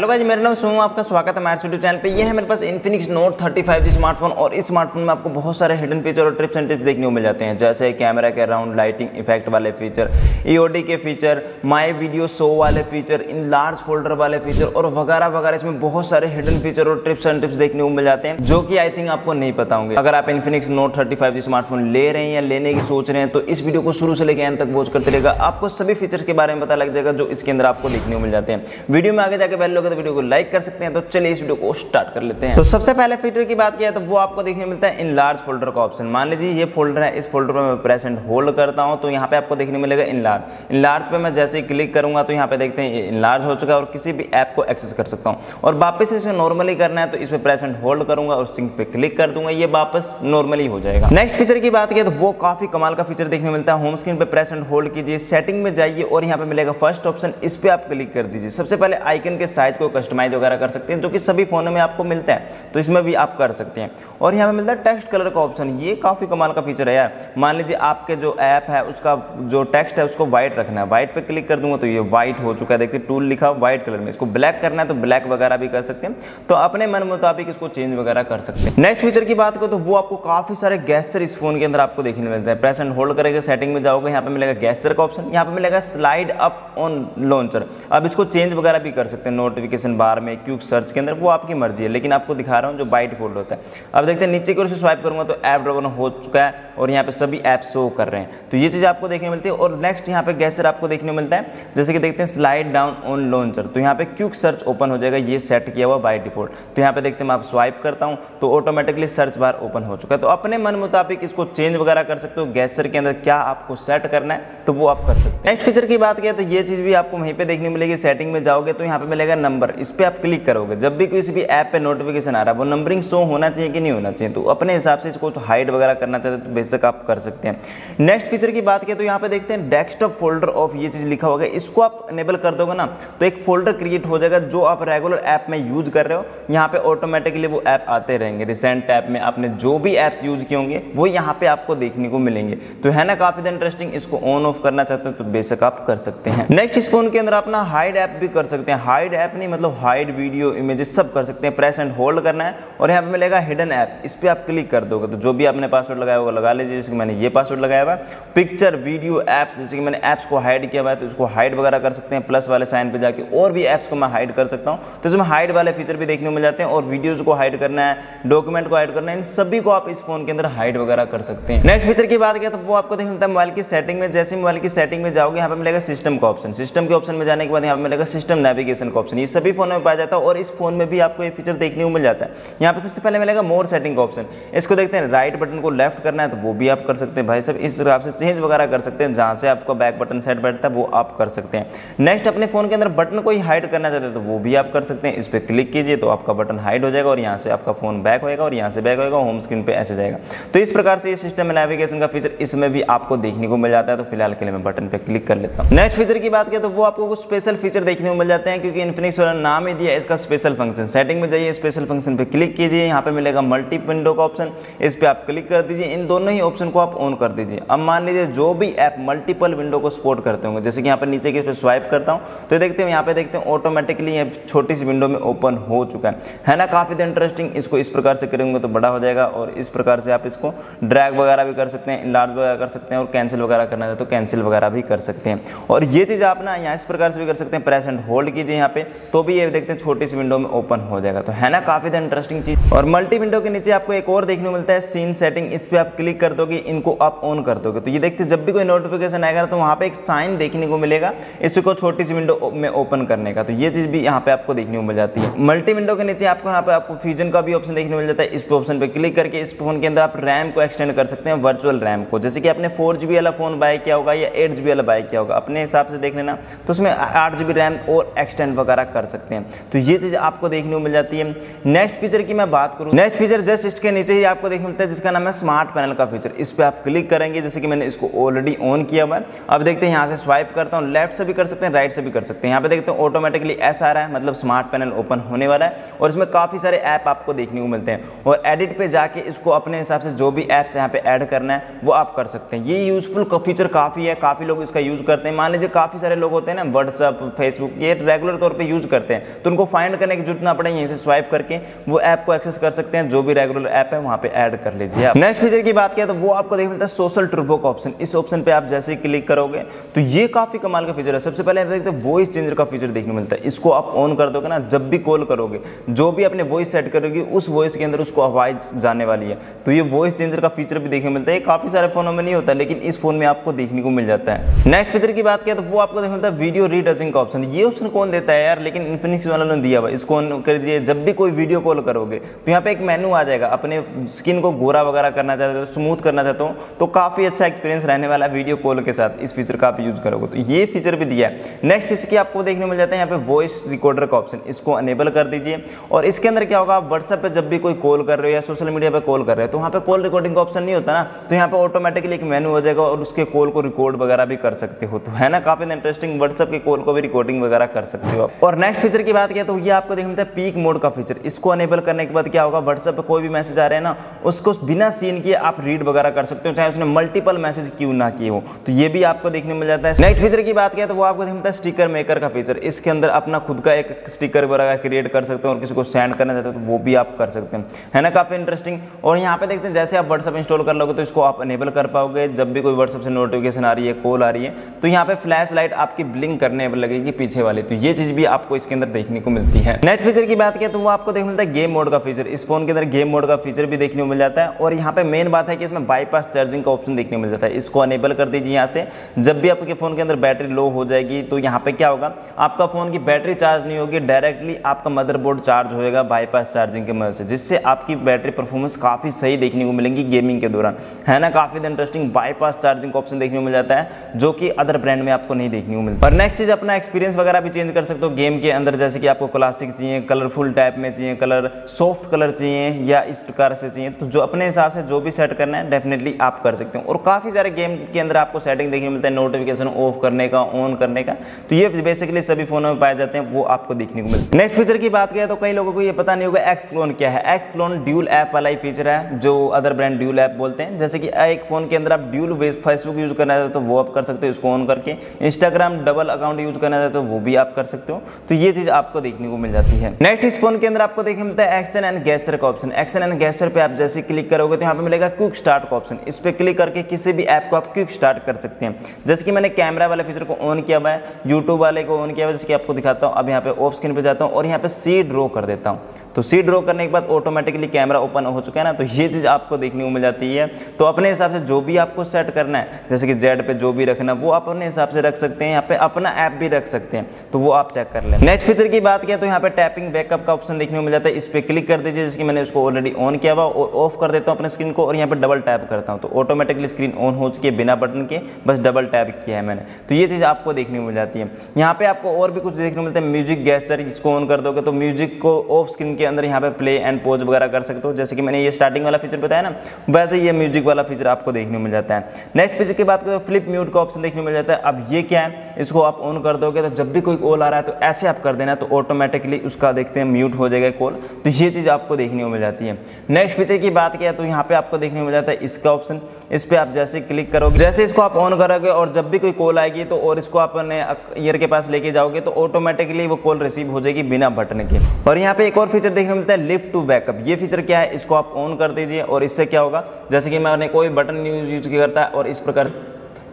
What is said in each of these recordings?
Hello भाई, मेरा नाम शुभम, आपका स्वागत है हमारे यूट्यूब चैनल पे। ये है मेरे पास Infinix Note 30 5G स्मार्टफोन, और इस स्मार्टफोन में आपको बहुत सारे हिडन फीचर और ट्रिप्स एंड टिप्स देखने को मिल जाते हैं, जैसे कैमरा के अराउंड लाइटिंग इफेक्ट वाले फीचर, EOD के फीचर, माय वीडियो शो वाले फीचर, इन लार्ज फोल्डर वाले फीचर और वगैरह वगैरह। इसमें बहुत सारे हिडन फीचर और ट्रिप्स एंड टिप्स देखने को मिल जाते हैं, जो कि आई थिंक आपको नहीं पता होंगे। अगर आप Infinix Note 30 5G स्मार्टफोन ले रहे हैं या लेने की सोच रहे हैं तो इस वीडियो को शुरू से लेकर एंड तक वॉच करते रहेगा। आपको सभी फीचर्स के बारे में पता लग जाएगा जो इसके अंदर आपको देखने को मिल जाते हैं। वीडियो में आगे जाकर पहले तो वीडियो को लाइक कर सकते हैं। तो चलिए इस वीडियो को स्टार्ट कर लेते हैं। तो सबसे पहले फीचर की बात किया तो वो आपको देखने मिलता है इन लार्ज फोल्डर का ऑप्शन। मान लीजिए ये फोल्डर है, इस फोल्डर पर मैं प्रेस एंड होल्ड करता हूं तो यहाँ पे आपको देखने मिलेगा इन लार्ज। इन लार्ज पे मैं जैसे ही क्लिक करूंगा तो यहाँ पे देखते हैं इन लार्ज हो चुका है और किसी भी ऐप को एक्सेस कर सकता हूँ। और वापस इसे नॉर्मली करना है तो इस पर प्रेस एंड होल्ड करूंगा और सिंक पे क्लिक कर दूंगा, ये वापस नॉर्मली हो जाएगा। नेक्स्ट फीचर की बात किया तो वो काफी कमाल का फीचर देखने मिलता है। होम स्क्रीन पर प्रेस एंड होल्ड कीजिए, सेटिंग में जाइए और यहाँ पे मिलेगा फर्स्ट ऑप्शन, इस पर आप क्लिक कर दीजिए। सबसे पहले आइकन के साइज को कस्टमाइज वगैरह कर सकते हैं, जो कि सभी फोनों में आपको मिलता है, तो इसमें भी आप कर सकते हैं। और यहाँ पे मिलता है टेक्स्ट कलर का ऑप्शन, ये काफ़ी कमाल का फीचर है यार। मान लीजिए आपके जो ऐप है उसका जो टेक्स्ट है उसको वाइट रखना है, वाइट पे क्लिक कर दूंगा तो ये वाइट हो चुका है। देखिए टूल लिखा वाइट कलर में, इसको ब्लैक करना है तो ब्लैक वगैरह भी कर सकते हैं, तो अपने मन मुताबिक इसको चेंज वगैरह कर सकते हैं। नेक्स्ट फीचर की बात करो तो वो आपको काफ़ी सारे गैस्चर इस फोन के अंदर आपको देखने मिलते हैं। प्रेस एंड होल्ड करेगा, सेटिंग में जाओगे, यहाँ पर मिलेगा गैस्चर का ऑप्शन, यहाँ पर मिलेगा स्लाइड अप ऑन लॉन्चर। अब इसको चेंज वगैरह भी कर सकते हैं नोटिफिकेशन बार में, क्विक सर्च के अंदर, वो आपकी मर्जी है, लेकिन आपको दिखा रहा हूं जो बाइट फोल्ड होता है। अब देखते हैं नीचे की ओर से स्वाइप करूंगा तो ऐप ड्रॉपडाउन हो चुका है और यहाँ पे सभी ऐप शो कर रहे हैं, तो ये चीज़ आपको देखने मिलती है। और नेक्स्ट यहाँ पे गैसर आपको देखने मिलता है, जैसे कि देखते हैं स्लाइड डाउन ऑन लॉन्चर, तो यहाँ पे क्विक सर्च ओपन हो जाएगा, ये सेट किया हुआ बाई डिफॉल्ट। तो यहाँ पे देखते हैं मैं आप स्वाइप करता हूँ तो ऑटोमेटिकली सर्च बार ओपन हो चुका है। तो अपने मन मुताबिक इसको चेंज वगैरह कर सकते हो, गैसर के अंदर क्या आपको सेट करना है तो वो आप कर सकते हैं। नेक्स्ट फीचर की बात किया तो ये चीज़ भी आपको वहीं पर देखने मिलेगी। सेटिंग में जाओगे तो यहाँ पर मिलेगा नंबर, इस पर आप क्लिक करोगे, जब भी किसी भी ऐप पे नोटिफिकेशन आ रहा है वो नंबरिंग शो होना चाहिए कि नहीं होना चाहिए, तो अपने हिसाब से इसको तो हाइड वगैरह करना चाहते हैं तो बेशक आप कर सकते हैं। नेक्स्ट फीचर की बात करें तो यहाँ पे देखते हैं डेस्कटॉप फोल्डर ऑफ, ये चीज़ लिखा होगा, इसको आप इनेबल कर दोगे ना तो एक फोल्डर क्रिएट हो जाएगा जो आप रेगुलर ऐप में यूज कर रहे हो। यहाँ पर ऑटोमेटिकली वो ऐप आते रहेंगे, रिसेंट ऐप में आपने जो भी ऐप्स यूज किए होंगे वो यहाँ पर आपको देखने को मिलेंगे, तो है ना काफ़ी इंटरेस्टिंग। इसको ऑन ऑफ करना चाहते हो तो बेशक आप कर सकते हैं। नेक्स्ट इस फोन के अंदर अपना हाइड ऐप भी कर सकते हैं, हाइड ऐप नहीं मतलब हाइड वीडियो इमेजेस सब कर सकते हैं। प्रेस एंड होल्ड करना है और यहाँ पे मिलेगा हिडन ऐप, इस पर आप क्लिक कर दोगे तो जो भी आपने पासवर्ड लगाया होगा लगा लीजिए, जैसे कि मैंने ये पासवर्ड लगाया हुआ। पिक्चर वीडियो ऐप्स, जैसे कि मैंने ऐप्स को हाइड किया हुआ है तो इसको हाइड वगैरह कर सकते हैं, प्लस वाले साइन पे जाके और भी ऐप्स को मैं हाइड कर सकता हूँ, तो इसमें हाइड वाले फीचर भी देखने को मिल जाते हैं। और वीडियोज़ को हाइड करना है, डॉक्यूमेंट को हाइड करना है, इन सभी को आप इस फोन के अंदर हाइड वगैरह कर सकते हैं। नेक्स्ट फीचर की बात करें तो वो आपको देखने मिलता है मोबाइल की सेटिंग में, जैसे मोबाइल की सेटिंग में जाओगे यहाँ पर मिलेगा सिस्टम का ऑप्शन, सिस्टम के ऑप्शन में जाने के बाद यहाँ पर मिलेगा सिस्टम नेविगेशन का ऑप्शन, ये सभी फोनों में पाया जाता है और इस फोन में भी आपको ये फीचर देखने को मिल जाता है। यहाँ पे सबसे पहले मिलेगा मोर सेटिंग का ऑप्शन, इसको देखते हैं राइट बटन को लेफ्ट करना है तो वो भी आप कर सकते हैं। भाई सब इस हिसाब से चेंज वगैरह कर सकते हैं, जहाँ से आपका बैक बटन सेट बैठता है वो आप कर सकते हैं। नेक्स्ट अपने फोन के अंदर बटन को ही हाइड करना चाहते हैं तो वो भी आप कर सकते हैं, इस पर क्लिक कीजिए तो आपका बटन हाइड हो जाएगा और यहाँ से आपका फोन बैक होएगा और यहाँ से बैक होएगा, होम स्क्रीन पर ऐसे जाएगा। तो इस प्रकार से ये सिस्टम नेविगेशन का फीचर इसमें भी आपको देखने को मिल जाता है। तो फिलहाल के लिए मैं बटन पर क्लिक कर लेता हूँ। नेक्स्ट फीचर की बात करें तो वो आपको कुछ स्पेशल फीचर देखने को मिल जाते हैं, क्योंकि इन्फिनिक्स वाला नाम ही दिया है इसका स्पेशल फंक्शन। सेटिंग में जाइए, स्पेशल फंक्शन पे क्लिक कीजिए, यहाँ पे मिलेगा मल्टी विंडो का ऑप्शन, इस पे आप क्लिक कर दीजिए, इन दोनों ही ऑप्शन को आप ऑन कर दीजिए। अब मान लीजिए जो भी ऐप मल्टीपल विंडो को सपोर्ट करते होंगे, जैसे कि यहाँ पे नीचे की स्वाइप करता हूँ तो देखते हैं यहाँ पे देखते हैं ऑटोमेटिकली ये छोटी सी विंडो में ओपन हो चुका है ना, काफ़ी इंटरेस्टिंग। इसको इस प्रकार से करेंगे तो बड़ा हो जाएगा और इस प्रकार से आप इसको ड्रैग वगैरह भी कर सकते हैं, लार्ज वगैरह कर सकते हैं और कैंसिल वगैरह करना है तो कैंसिल वगैरह भी कर सकते हैं। और ये चीज़ आप ना यहाँ इस प्रकार से भी कर सकते हैं, प्रेस एंड होल्ड कीजिए यहाँ पे तो भी ये देखते हैं छोटी सी विंडो में ओपन हो जाएगा, तो है ना काफी इंटरेस्टिंग चीज। और मल्टी विंडो के नीचे आपको एक और देखने को मिलता है सीन सेटिंग, इस पे आप क्लिक कर दोगे, इनको आप ऑन कर दोगे तो ये देखते हैं जब भी कोई नोटिफिकेशन आएगा तो वहां पे एक साइन देखने को मिलेगा, इसको छोटी सी विंडो में ओपन करने का, तो ये चीज भी यहाँ पे आपको देखने को मिल जाती है। मल्टी विंडो के नीचे आपको यहाँ पे आपको फ्यूजन का भी ऑप्शन देखने को मिल जाता है, इस ऑप्शन पे क्लिक करके इस फोन के अंदर आप रैम को एक्सटेंड कर सकते हैं, वर्चुअल रैम को, जैसे कि आपने 4GB वाला फोन बाय किया होगा या 8GB वाला बाय किया होगा, अपने हिसाब से देख लेना, तो उसमें 8GB रैम और एक्सटेंड वगैरह कर सकते हैं, तो ये चीज आपको देखने को मिल जाती है। नेक्स्ट फीचर की मैं बात करूं, नेक्स्ट फीचर जस्ट इसके नीचे ही आपको देखने मिलता है जिसका नाम है स्मार्ट पैनल का फीचर, इस पे आप क्लिक करेंगे, जैसे कि मैंने इसको ऑलरेडी ऑन किया हुआ है। अब देखते हैं यहाँ से स्वाइप करता हूँ, लेफ्ट से भी कर सकते हैं, राइट से भी कर सकते हैं, यहाँ पे देखते हैं ऑटोमेटिकली ऐसा आ रहा है, मतलब स्मार्ट पैनल ओपन होने वाला है और इसमें काफी सारे ऐप आपको देखने को मिलते हैं। और एडिट पे जाके इसको अपने हिसाब से जो भी ऐप्स यहाँ पे ऐड करना है वो आप कर सकते हैं, ये यूजफुल फीचर काफी है, काफी लोग इसका यूज करते हैं। मान लीजिए काफी सारे लोग होते हैं ना WhatsApp, Facebook, ये रेगुलर तौर पर यूज यूज करते हैं, तो उनको फाइंड करने की जरूरत ना पड़े, यहीं से स्वाइप करके वो ऐप को एक्सेस कर सकते हैं। जो भी रेगुलर ऐप है वहाँ पे ऐड कर लीजिए आप। नेक्स्ट फीचर की बात करें तो वो आपको देखने मिलता है सोशल ट्रबो का ऑप्शन। इस ऑप्शन पे आप जैसे क्लिक करोगे तो ये काफी कमाल का फीचर है। सबसे पहले आप देखते हैं वॉइस चेंजर का फीचर देखने मिलता है। इसको आप ऑन कर दोगे ना, जब भी कॉल करोगे, जो भी अपने वॉइस सेट करोगे उस वॉइस के अंदर उसको आवाज जाने वाली है। तो ये वॉइस चेंजर का फीचर भी देखने मिलता है। काफी सारे फोनों में नहीं होता लेकिन इस फोन में आपको देखने को मिल जाता है। नेक्स्ट फीचर की बात करें तो वो आपको देखने मिलता है वीडियो रीटचिंग का ऑप्शन। ये ऑप्शन कौन देता है यार, लेकिन इन्फिनिक्स वालों ने दिया हुआ। इसको ऑन कर दीजिए, जब भी कोई वीडियो कॉल करोगे तो यहाँ पे एक मेनू आ जाएगा। अपने स्किन को गोरा वगैरह करना चाहते हो, स्मूथ करना चाहते हो, तो काफ़ी अच्छा एक्सपीरियंस रहने वाला वीडियो कॉल के साथ इस फीचर का आप यूज करोगे, तो ये फीचर भी दिया है। नेक्स्ट इसकी आपको देखने मिल जाता है यहाँ पे वॉइस रिकॉर्डर का ऑप्शन। इसको अनेबल कर दीजिए और इसके अंदर क्या होगा, आप व्हाट्सएप पर जब भी कोई कॉल कर रहे हो या सोशल मीडिया पर कॉल कर रहे हो तो वहाँ पर कॉल रिकॉर्डिंग का ऑप्शन नहीं होता ना, तो यहाँ पर ऑटोमेटिकली एक मेनू हो जाएगा और उसके कॉल को रिकॉर्ड वगैरह भी कर सकते हो। तो है ना काफ़ी इंटरेस्टिंग, व्हाट्सएप के कॉल को भी रिकॉर्डिंग वगैरह कर सकते हो। और नेक्स्ट फीचर की बात करें तो ये आपको देखने मिलता है पीक मोड का फीचर। इसको अनेबल करने के बाद क्या होगा, व्हाट्सएप पर कोई भी मैसेज आ रहे हैं ना, उसको बिना सीन किए आप रीड वगैरह कर सकते हो, चाहे उसने मल्टीपल मैसेज क्यों ना किए हो। तो ये भी आपको देखने मिल जाता है। नेक्स्ट फीचर की बात करें तो वो आपको देखने मिलता है स्टिकर मेकर का फीचर। इसके अंदर अपना खुद का एक स्टिकर वगैरह क्रिएट कर सकते हो और किसी को सेंड करना चाहते हो तो वो भी आप कर सकते हैं, है ना काफ़ी इंटरेस्टिंग। और यहाँ पे देखते हैं जैसे आप व्हाट्सएप इंस्टॉल कर लोगे तो इसको आप अनेबल कर पाओगे। जब भी कोई व्हाट्सएप से नोटिफिकेशन आ रही है, कॉल आ रही है, तो यहाँ पे फ्लैश लाइट आपकी ब्लिंक करने लगेगी पीछे वाली, तो ये चीज़ भी आपको इसके अंदर देखने को मिलती है। नेक्स्ट फीचर की बात करें तो वो आपको देखने मिलता है गेम मोड का फीचर। इस फोन के अंदर गेम मोड का फीचर भी देखने को मिल जाता है। और यहाँ पे मेन बात है कि इसमें बाईपास चार्जिंग का ऑप्शन देखने को मिल जाता है। इसको अनेबल कर दीजिए यहाँ से। जब भी आपके फ़ोन के अंदर बैटरी लो हो जाएगी तो यहाँ पे क्या होगा, आपका फ़ोन की बैटरी चार्ज नहीं होगी, डायरेक्टली आपका मदरबोर्ड चार्ज होएगा बाईपास चार्जिंग की मदद से, जिससे आपकी बैटरी परफॉर्मेंस काफ़ी सही देखने को मिलेगी गेमिंग के दौरान, है ना काफ़ी इंटरेस्टिंग। बाईपास चार्जिंग का ऑप्शन देखने को मिल जाता है जो कि अदर ब्रांड में आपको नहीं देखने को मिलता। और नेक्स्ट चीज़, अपना एक्सपीरियंस वगैरह भी चेंज कर सकते हो गेम के अंदर। जैसे कि आपको क्लासिक चाहिए, कलरफुल टाइप में चाहिए, कलर सॉफ्ट कलर चाहिए या इस प्रकार से चाहिए, तो जो अपने हिसाब से जो भी सेट करना है डेफिनेटली आप कर सकते हो। और काफ़ी सारे गेम के अंदर आपको सेटिंग देखने मिलता है, नोटिफिकेशन ऑफ करने का, ऑन करने का, तो ये बेसिकली सभी फोनों में पाए जाते हैं, वो आपको देखने को मिलता है। नेक्स्ट फीचर की बात करें तो कई लोगों को ये पता नहीं होगा एक्स क्लोन क्या है। एक्स क्लोन ड्यूल ऐप वाला ही फीचर है, जो अदर ब्रांड ड्यूल ऐप बोलते हैं। जैसे कि एक फ़ोन के अंदर आप ड्यूल फेसबुक यूज करना चाहते हो तो वो आप कर सकते हो इसको ऑन करके। इंस्टाग्राम डबल अकाउंट यूज करना चाहते हो वो भी आप कर सकते हो, तो ये चीज़ आपको देखने को मिल जाती है। नेक्स्ट इस फोन के अंदर आपको देखने मिलता है एक्शन एंड गेस्चर का ऑप्शन। एक्शन एंड गेस्चर पे आप जैसे क्लिक करोगे तो यहाँ पे मिलेगा क्विक स्टार्ट का ऑप्शन। इस पर क्लिक करके किसी भी ऐप को आप क्विक स्टार्ट कर सकते हैं। जैसे कि मैंने कैमरा वाले फीचर को ऑन किया हुआ है, यूट्यूब वाले को ऑन किया हुआ है, जैसे कि आपको दिखाता हूँ। अब यहाँ पे ऑफ स्क्रीन पे जाता हूँ और यहाँ पे सी ड्रॉ कर देता हूँ, तो सी ड्रॉ करने के बाद ऑटोमेटिकली कैमरा ओपन हो चुका है ना, तो ये चीज़ आपको देखने को मिल जाती है। तो अपने हिसाब से जो भी आपको सेट करना है, जैसे कि जेड पे जो भी रखना वो आप अपने हिसाब से रख सकते हैं। यहाँ पे अपना ऐप भी रख सकते हैं, तो वो आप चेक कर लें। नेक्स्ट फीचर की बात करें तो यहाँ पे टैपिंग बैकअप का ऑप्शन देखने को मिल जाता है। इस पर क्लिक कर दीजिए, जैसे कि मैंने उसको ऑलरेडी ऑन किया हुआ और ऑफ कर देता हूँ अपने स्क्रीन को, और यहाँ पर डबल टैप करता हूँ तो ऑटोमेटिकली स्क्रीन ऑन हो चुकी है बिना बटन के, बस डबल टैप किया है मैंने, तो ये चीज़ आपको देखने को मिल जाती है। यहाँ पे आपको और भी कुछ देखने को मिलता है। म्यूजिक गेस्चर, इसको ऑन कर दोगे तो म्यूजिक को ऑफ स्क्रीन के अंदर यहाँ पे प्ले एंड पॉज वगैरह कर सकते हो। जैसे कि मैंने ये स्टार्टिंग वाला फीचर बताया ना, वैसे ये म्यूजिक वाला फीचर आपको देखने को मिल जाता है। नेक्स्ट फीचर की बात करें तो फ्लिप म्यूट का ऑप्शन देखने को मिल जाता है। अब ये क्या है, इसको आप ऑन कर दोगे तो जब भी कोई कॉल आ रहा है तो ऐसे आप कर देना, तो ऑटोमेटिकली उसका देखते हैं म्यूट हो जाएगा कॉल, तो ये चीज़ आपको देखने को मिल जाती है। नेक्स्ट फीचर की बात किया तो यहाँ पे आपको देखने को मिल जाता है इसका ऑप्शन। इस पर आप जैसे क्लिक करोगे, जैसे इसको आप ऑन करोगे और जब भी कोई कॉल आएगी तो और इसको आप अपने ईयर के पास लेके जाओगे तो ऑटोमेटिकली वो कॉल रिसीव हो जाएगी बिना बटन के। और यहाँ पे एक और फीचर देखने को मिलता है लिफ्ट टू बैकअप। ये फीचर क्या है, इसको आप ऑन कर दीजिए और इससे क्या होगा, जैसे कि मैंने कोई बटन यूज करता है और इस प्रकार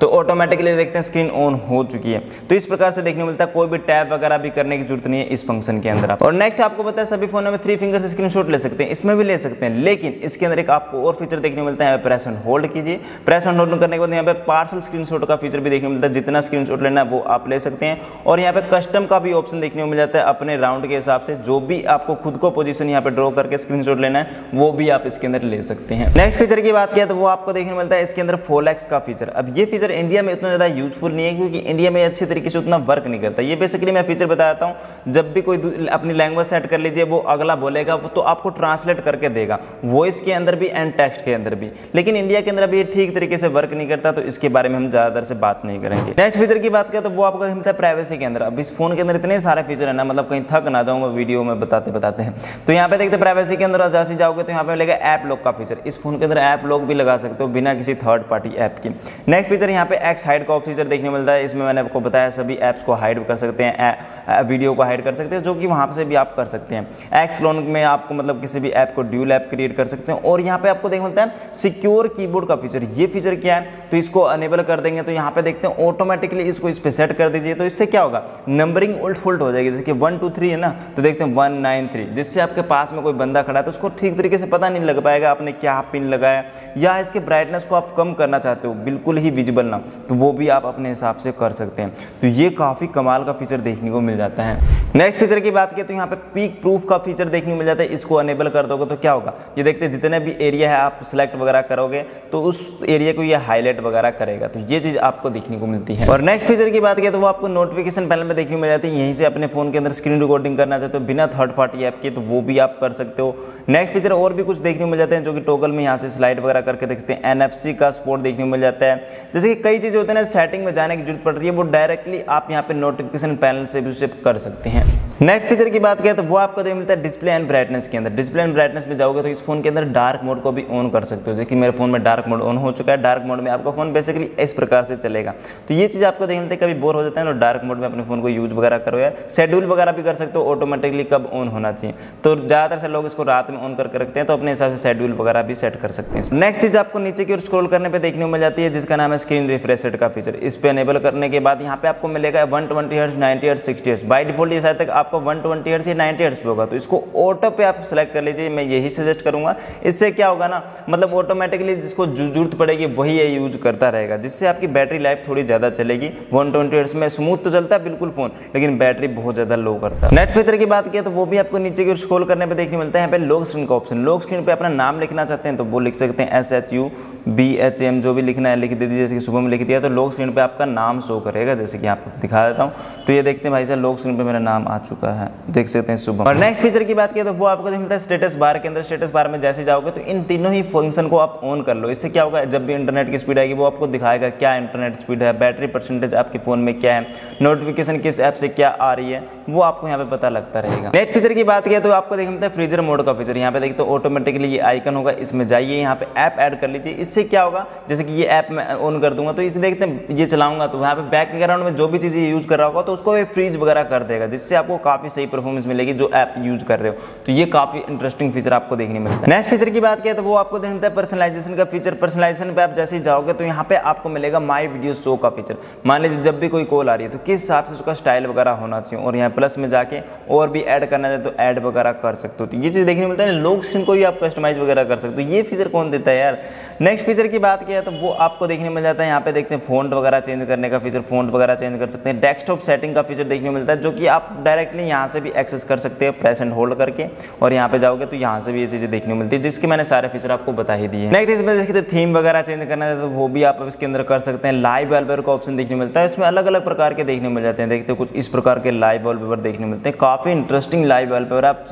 तो ऑटोमेटिकली देखते हैं स्क्रीन ऑन हो चुकी है, तो इस प्रकार से देखने को मिलता है। कोई भी टैब वगैरह भी करने की जरूरत नहीं है इस फंक्शन के अंदर आप। और नेक्स्ट आपको पता है सभी फोनों में 3 फिंगर स्क्रीनशॉट ले सकते हैं, इसमें भी ले सकते हैं, लेकिन इसके अंदर एक आपको और फीचर देखने को मिलता है। प्रेस एंड होल्ड कीजिए, प्रेस एंड होल्ड करने के बाद यहाँ पे पार्सल स्क्रीनशॉट का फीचर भी देखने को मिलता है। जितना स्क्रीनशॉट लेना है वो आप ले सकते हैं। और यहाँ पे कस्टम का भी ऑप्शन देखने को मिल जाता है। अपने राउंड के हिसाब से जो भी आपको खुद को पोजीशन यहाँ पे ड्रॉ करके स्क्रीनशॉट लेना है वो भी आप इसके अंदर ले सकते हैं। नेक्स्ट फीचर की बात किया तो वो आपको देखने को मिलता है इसके अंदर 4x का फीचर। अब ये फीचर इंडिया में उतना ज़्यादा यूजफुल नहीं है क्योंकि इंडिया में अच्छे तरीके से उतना वर्क नहीं करता। ये बेसिकली मैं फीचर बताता हूँ, जब भी कोई अपनी लैंग्वेज सेट कर लीजिए, वो अगला बोलेगा तो आपको ट्रांसलेट करके देगा, वॉइस के अंदर भी एंड टेक्स्ट के अंदर भी, लेकिन इंडिया के अंदर अभी ठीक तरीके से वर्क नहीं करता, तो इसके बारे में हम ज़्यादातर से बात नहीं करेंगे। नेक्स्ट फीचर की बात करें तो वो आपको मिलता है प्राइवेसी के अंदर। अब इस फोन के अंदर इतने सारे फीचर है ना, मतलब कहीं थक ना जाऊँगा वीडियो में बताते बताते हैं। तो यहाँ पे देखते प्राइवेसी के अंदर जैसे जाओगे तो यहाँ पे मिलेगा ऐप लॉक का फीचर। इस फोन के अंदर ऐप लॉक भी लगा सकते हो बिना किसी थर्ड पार्टी ऐप के। नेक्स्ट फीचर यहाँ पे एक्स हाइड का फीचर देखने को मिलता है। इसमें मैंने आपको बताया सभी ऐप्स को हाइड कर सकते हैं, वीडियो को हाइड कर सकते हैं, जो कि वहाँ से भी आप कर सकते हैं। एक्स लॉक में आपको मतलब किसी भी ऐप को ड्यूल ऐप क्रिएट कर सकते हैं। और यहाँ पे आपको देखने को मिलता है सिक्योर कीबोर्ड का फीचर। ये फीचर क्या है, तो इसको अनेबल कर देंगे तो यहाँ पे देखते हैं ऑटोमेटिकली इसको इस पे सेट कर दीजिए। तो इससे क्या होगा, नंबरिंग उल्ट फुलट हो जाएगी। जैसे कि 1 2 3 है ना, तो देखते हैं 1 9 3, जिससे आपके पास में कोई बंदा खड़ा है तो उसको ठीक तरीके से पता नहीं लग पाएगा आपने क्या पिन लगाया। या इसके ब्राइटनेस को आप कम करना चाहते हो, बिल्कुल ही विजिबल ना, तो वो भी आप अपने हिसाब से कर सकते हैं। तो ये काफ़ी कमाल का फीचर देखने को मिल जाता है। नेक्स्ट फीचर की बात करें तो यहाँ पे पीक प्रूफ का फीचर देखने को मिल जाता है। इसको अनेबल कर दोगे तो क्या होगा, ये देखते हैं जितने भी एरिया है आप सिलेक्ट वगैरह करोगे तो उस एरिया को ये हाईलाइट वगैरह करेगा। तो ये चीज़ आपको देखने को मिलती है। और नेक्स्ट फीचर की बात करें तो वो आपको नोटिफिकेशन पैनल में देखने को मिल जाती है। यहीं से अपने फ़ोन के अंदर स्क्रीन रिकॉर्डिंग करना चाहते हो बिना थर्ड पार्टी ऐप के, तो वो भी आप कर सकते हो। नेक्स्ट फीचर और भी कुछ देखने को मिल जाते हैं, जो कि टॉगल में यहाँ से स्लाइड वगैरह करके देखते हैं। NFC का सपोर्ट देखने को मिल जाता है। जैसे कि कई चीज़ें होते हैं ना, सेटिंग में जाने की जरूरत पड़ रही है, वो डायरेक्टली आप यहाँ पे नोटिफिकेशन पैनल से भी उसे कर सकते हैं। नेक्स्ट फीचर की बात करें तो वो आपको देखने मिलता है डिस्प्ले एंड ब्राइटनेस के अंदर। डिस्प्ले एंड ब्राइटनेस में जाओगे तो इस फोन के अंदर डार्क मोड को भी ऑन कर सकते हो। जैसे कि मेरे फोन में डार्क मोड ऑन हो चुका है। डार्क मोड में आपका फोन बेसिकली इस प्रकार से चलेगा। तो ये चीज़ आपको देखने मिलती है। कभी बोर हो जाता है तो डार्क मोड में अपने फोन को यूज वगैरह करो यार। शेड्यूल वगैरह भी कर सकते हो ऑटोमेटिकली कब ऑन होना चाहिए। तो ज़्यादातर से लोग इसको रात में ऑन करके रखते हैं, तो अपने हिसाब से शेड्यूल वगैरह भी सेट कर सकते हैं। नेक्स्ट चीज़ आपको नीचे की ओर स्क्रॉल करने पर देखने को मिल जाती है, जिसका नाम है स्क्रीन रिफ्रेश रेट का फीचर। इस पर एनेबल करने के बाद यहाँ पे आपको मिलेगा 120 hertz, 90 hertz, 60 hertz. By default ये शायद तक आपको 120 हर्ट्ज़ या 90 हर्ट्ज़ होगा, तो इसको ऑटो पे आप सेलेक्ट कर लीजिए। मैं यही सजेस्ट करूँगा। इससे क्या होगा ना, मतलब ऑटोमेटिकली जिसको जरूरत पड़ेगी वही ये यूज करता रहेगा, जिससे आपकी बैटरी लाइफ थोड़ी ज़्यादा चलेगी। 120 हर्ट्ज़ में स्मूथ तो चलता है बिल्कुल फ़ोन, लेकिन बैटरी बहुत ज़्यादा लो करता है। नेट फीचर की बात की तो वो भी आपको नीचे की ओर स्क्रॉल करने पर देखने मिलता है। यहाँ पे लॉक स्क्रीन का ऑप्शन। लॉक स्क्रीन पर अपना नाम लिखना चाहते हैं तो वो लिख सकते हैं SHUBHAM, जो भी लिखना है लिख दीजिए। जैसे कि शुभम लिख दिया तो लॉक स्क्रीन पे आपका नाम शो करेगा। जैसे कि आपको दिखा देता हूँ, तो ये देखते हैं भाई साहब लॉक स्क्रीन पे मेरा नाम आ चुका है, देख सकते हैं शुभम। और नेक्स्ट फीचर की बात करें तो वो आपको मिलता है स्टेटस बार के अंदर। स्टेटस बार में जैसे जाओगे तो इन तीनों ही फंक्शन को आप ऑन कर लो। इससे क्या होगा, जब भी इंटरनेट की स्पीड आएगी वो आपको दिखाएगा क्या इंटरनेट स्पीड है, बैटरी परसेंटेज आपके फोन में क्या है, नोटिफिकेशन किस ऐप से क्या आ रही है, वो आपको यहाँ पे पता लगता रहेगा। नेक्स्ट फीचर की बात करें तो आपको देखने मिलता है फ्रीजर मोड का फीचर। यहाँ पे देखते हो ऑटोमेटिकली ये आइकन होगा, इसमें जाइए, यहाँ पे ऐप ऐड कर लीजिए। इससे क्या होगा, जैसे कि ये ऐप मैं ऑन कर दूंगा तो इसे देखते हैं ये चलाऊंगा तो यहाँ पे बैकग्राउंड में जो भी चीज़ें यूज कर रहा होगा तो उसको ये फ्रीज वगैरह कर देगा, जिससे आपको काफ़ी सही परफॉर्मेंस मिलेगी जो ऐप यूज कर रहे हो। तो ये काफ़ी इंटरेस्टिंग फीचर आपको देखने मिलता है। नेक्स्ट फीचर की बात करें तो वो आपको देखने मिलता है पर्सनलाइजेशन का फीचर। पर्सनलाइजेशन पर आप जैसे ही जाओगे तो यहाँ पर आपको मिलेगा माई वीडियो शो का फीचर। मान लीजिए जब भी कोई कॉल आ रही है तो किस हिसाब से उसका स्टाइल वगैरह होना चाहिए, और यहाँ प्लस में जाके और भी ऐड करना चाहे तो ऐड वगैरह कर सकते हो। तो ये चीज़ देखने मिलता है। लॉक स्क्रीन को भी आप कस्टमाइज वगैरह कर सकते हो। ये फीचर कौन देता है यार। नेक्स्ट फीचर की बात किया तो वो आपको देखने मिल जाता है। यहाँ पे देखते हैं फ़ॉन्ट वगैरह चेंज करने का फीचर। फ़ॉन्ट वगैरह चेंज कर सकते हैं। डेस्कटॉप सेटिंग का फीचर देखने मिलता है, जो कि आप डायरेक्टली यहाँ से भी एक्सेस कर सकते हैं प्रेस एंड होल्ड करके, और यहाँ पे जाओगे तो यहाँ से भी ये चीज़ें देखने मिलती है, जिसके मैंने सारे फीचर आपको बता ही दिए। नेक्स्ट इसमें देखते हैं थीम वगैरह चेंज करना है तो वो भी आप इसके अंदर कर सकते हैं। लाइव वॉलपेपर का ऑप्शन देखने मिलता है। इसमें अलग अलग प्रकार के देखने मिल जाते हैं। देखते कुछ इस प्रकार के लाइव वॉलपेपर देखने मिलते हैं। काफ़ी इंटरेस्टिंग लाइव वॉलपेपर आप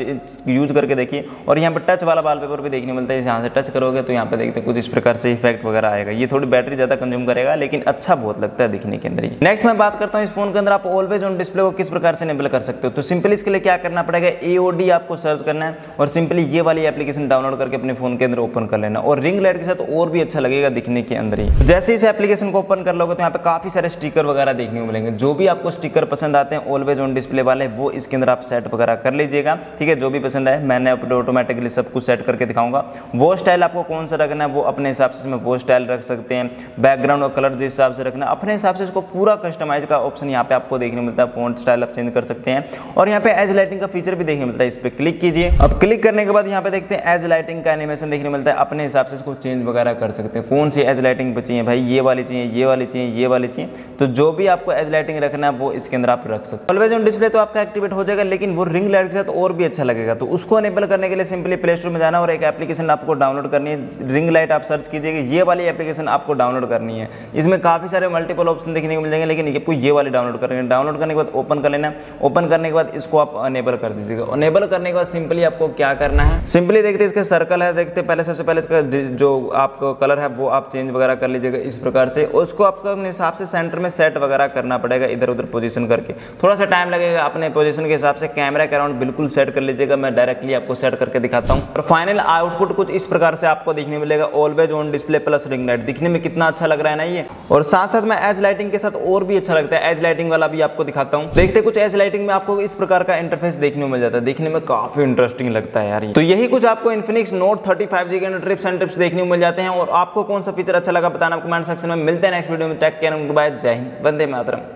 यूज करके देखिए। और यहाँ पर टच वाला वॉलपेपर भी देखने मिलता है। यहाँ से टच करोगे तो यहाँ पर देखते हैं कुछ इस प्रकार से इफेक्ट वगैरह आएगा। ये थोड़ी बैटरी ज़्यादा कंज्यूम करेगा, लेकिन अच्छा बहुत लगता है दिखने के अंदर ही। नेक्स्ट मैं बात करता हूँ इस फोन के अंदर आप ऑलवेज ऑन डिस्प्ले को किस प्रकार से इनेबल कर सकते हो। तो सिंपली इसके लिए क्या करना पड़ेगा, AOD आपको सर्च करना है और सिंपली ये वाली एप्लीकेशन डाउनलोड करके अपने फोन के अंदर ओपन कर लेना, और रिंग लाइट के साथ और भी अच्छा लगेगा दिखने के अंदर ही। जैसे इस एप्लीकेशन को ओपन कर लोगे तो यहाँ पे काफ़ी सारे स्टिकर वगैरह देखने को मिलेंगे। जो भी आपको स्टिकर पसंद आते हैं ऑलवेज ऑन डिस्प्ले वाले, वो इसके अंदर आप सेट वगैरह कर लीजिएगा। ठीक है, जो भी पसंद आए। मैंने ऑटोमेटिकली सब कुछ सेट करके दिखाऊंगा। वो स्टाइल आपको कौन सा रखना है वो अपने हिसाब से इसमें वो स्टाइल रख सकते हैं। बैकग्राउंड और कलर जिस हिसाब से रखना अपने हिसाब से इसको पूरा कस्टमाइज का ऑप्शन यहाँ पे आपको देखने मिलता है। फ़ॉन्ट स्टाइल आप चेंज कर सकते हैं, और यहाँ पे एज लाइटिंग का फीचर भी देखने मिलता है। इस पर क्लिक कीजिए। अब क्लिक करने के बाद यहाँ पे देखते हैं एज लाइटिंग का एनिमेशन देखने मिलता है। अपने हिसाब से इसको चेंज वगैरह कर सकते हैं। कौन सी एज लाइटिंग पे चाहिए भाई, ये वाली चाहिए, ये वाली चाहिए, ये वाली चाहिए। तो जो भी आपको एज लाइटिंग रखना है वो इसके अंदर आप रख सकते हैं। ऑलवेज ऑन डिस्प्ले तो आपका एक्टिवेट हो जाएगा, लेकिन वो रिंग लाइट के साथ और भी अच्छा लगेगा। तो उसको एनेबल करने के लिए सिंपली प्ले स्टोर में जाना और एक एप्लीकेशन आपको डाउनलोड करनी है। रिंग लाइट आप सर्च कीजिएगा, ये वाली एप्लीकेशन आपको डाउनलोड करनी है। इसमें काफ़ी सारे मल्टीपल ऑप्शन देखने को मिल जाएंगे, लेकिन आपको ये वाली डाउनलोड करनी है। डाउनलोड करने के बाद ओपन कर लेना। ओपन करने करने के बाद इसको आप अनेबल कर दीजिएगा। अनेबल करने के बाद सिंपली आपको क्या करना है, सिंपली देखते इसके सर्कल है, देखते पहले सबसे पहले इसका जो आपका कलर है वो आप चेंज वगैरह कर लीजिएगा इस प्रकार से। उसको आपको अपने हिसाब से सेंटर में सेट वगैरह करना पड़ेगा, इधर उधर पोजीशन करके थोड़ा सा टाइम लगेगा। अपने पोजीशन के हिसाब से कैमरा के अराउंड बिल्कुल सेट कर लीजिएगा, मैं डायरेक्टली आपको सेट करके दिखाता हूँ। और फाइनल आउटपुट कुछ इस प्रकार से आपको देखने मिलेगा, always on display plus ring light. दिखने में कितना अच्छा लग रहा है ना ये, और साथ साथ मैं एज लाइटिंग के साथ और भी अच्छा लगता है, एज लाइटिंग वाला भी आपको दिखाता हूँ। देखते कुछ एज लाइटिंग में आपको इस प्रकार का इंटरफेस देखने को मिल जाता है, देखने में काफी इंटरेस्टिंग लगता है यार। तो यही कुछ आपको इन्फिनिक्स नोट 30 5G के ट्रिप्स एंड टिप्स देखने को मिल जाते हैं। और आपको कौन सा फीचर अच्छा लगा बताना कमेंट सेक्शन में। मिलते हैं नेक्स्ट वीडियो में, टेक केयर, गुड बाय, जय हिंद, वंदे मातरम।